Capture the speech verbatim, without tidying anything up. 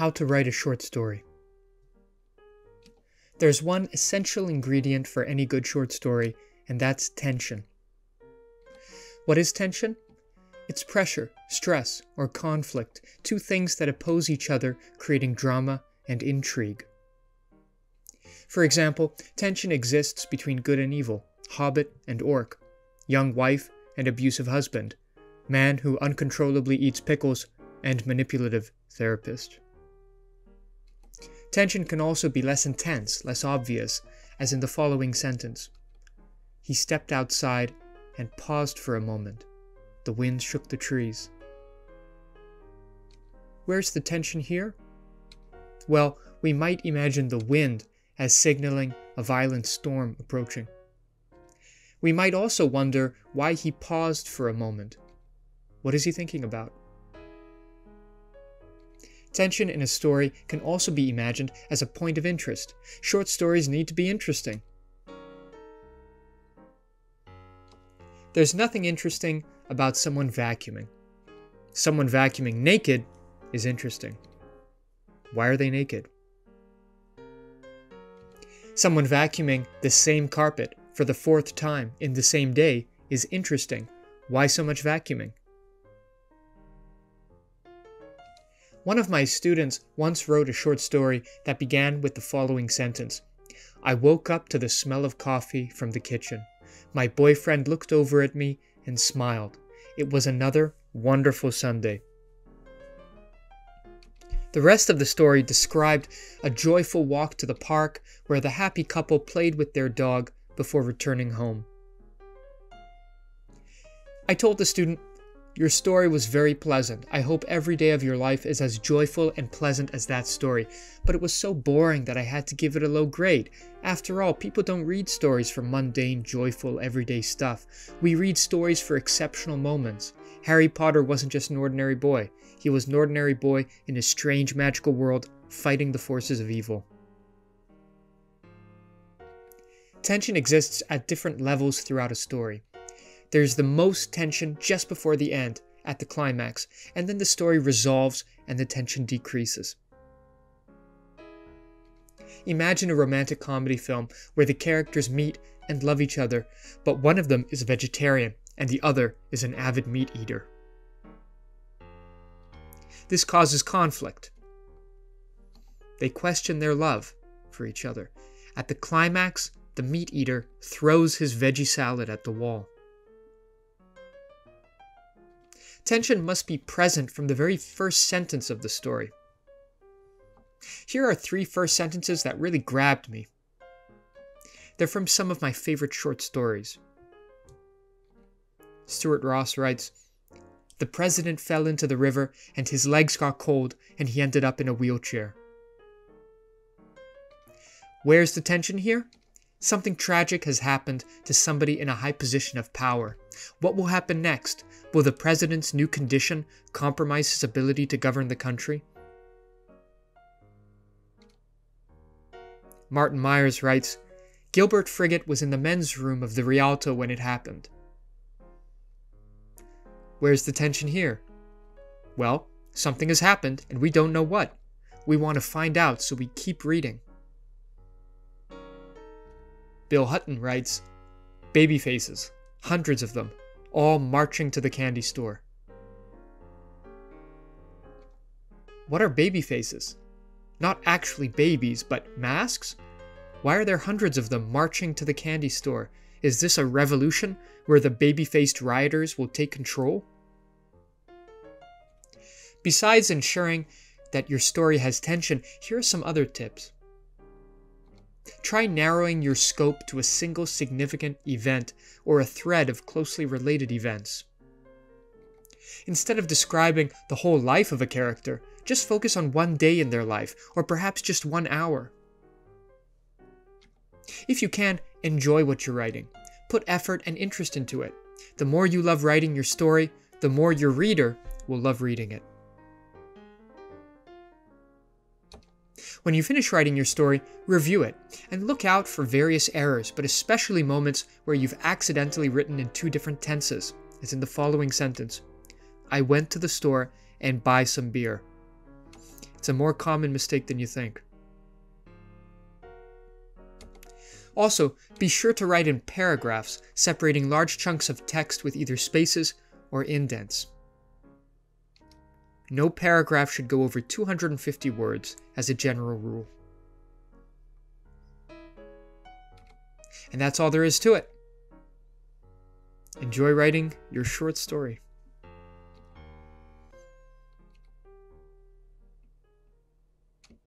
How to write a short story. There's one essential ingredient for any good short story, and that's tension. What is tension? It's pressure, stress, or conflict, two things that oppose each other, creating drama and intrigue. For example, tension exists between good and evil, hobbit and orc, young wife and abusive husband, man who uncontrollably eats pickles, and manipulative therapist. Tension can also be less intense, less obvious, as in the following sentence. He stepped outside and paused for a moment. The wind shook the trees. Where's the tension here? Well, we might imagine the wind as signaling a violent storm approaching. We might also wonder why he paused for a moment. What is he thinking about? Tension in a story can also be imagined as a point of interest. Short stories need to be interesting. There's nothing interesting about someone vacuuming. Someone vacuuming naked is interesting. Why are they naked? Someone vacuuming the same carpet for the fourth time in the same day is interesting. Why so much vacuuming? One of my students once wrote a short story that began with the following sentence. I woke up to the smell of coffee from the kitchen. My boyfriend looked over at me and smiled. It was another wonderful Sunday. The rest of the story described a joyful walk to the park where the happy couple played with their dog before returning home. I told the student, your story was very pleasant. I hope every day of your life is as joyful and pleasant as that story. But it was so boring that I had to give it a low grade. After all, people don't read stories for mundane, joyful, everyday stuff. We read stories for exceptional moments. Harry Potter wasn't just an ordinary boy. He was an ordinary boy in a strange, magical world, fighting the forces of evil. Tension exists at different levels throughout a story. There's the most tension just before the end, at the climax, and then the story resolves and the tension decreases. Imagine a romantic comedy film where the characters meet and love each other, but one of them is a vegetarian and the other is an avid meat eater. This causes conflict. They question their love for each other. At the climax, the meat eater throws his veggie salad at the wall. Tension must be present from the very first sentence of the story. Here are three first sentences that really grabbed me. They're from some of my favorite short stories. Stuart Ross writes, the president fell into the river and his legs got cold and he ended up in a wheelchair. Where's the tension here? Something tragic has happened to somebody in a high position of power. What will happen next? Will the president's new condition compromise his ability to govern the country? Martin Myers writes, Gilbert Frigate was in the men's room of the Rialto when it happened. Where's the tension here? Well, something has happened and we don't know what. We want to find out, so we keep reading. Bill Hutton writes, baby faces, hundreds of them, all marching to the candy store. What are baby faces? Not actually babies, but masks? Why are there hundreds of them marching to the candy store? Is this a revolution where the baby-faced rioters will take control? Besides ensuring that your story has tension, here are some other tips. Try narrowing your scope to a single significant event or a thread of closely related events. Instead of describing the whole life of a character, just focus on one day in their life, or perhaps just one hour. If you can, enjoy what you're writing. Put effort and interest into it. The more you love writing your story, the more your reader will love reading it. When you finish writing your story, review it, and look out for various errors, but especially moments where you've accidentally written in two different tenses, as in the following sentence. I went to the store and buy some beer. It's a more common mistake than you think. Also, be sure to write in paragraphs, separating large chunks of text with either spaces or indents. No paragraph should go over two hundred fifty words as a general rule. And that's all there is to it. Enjoy writing your short story.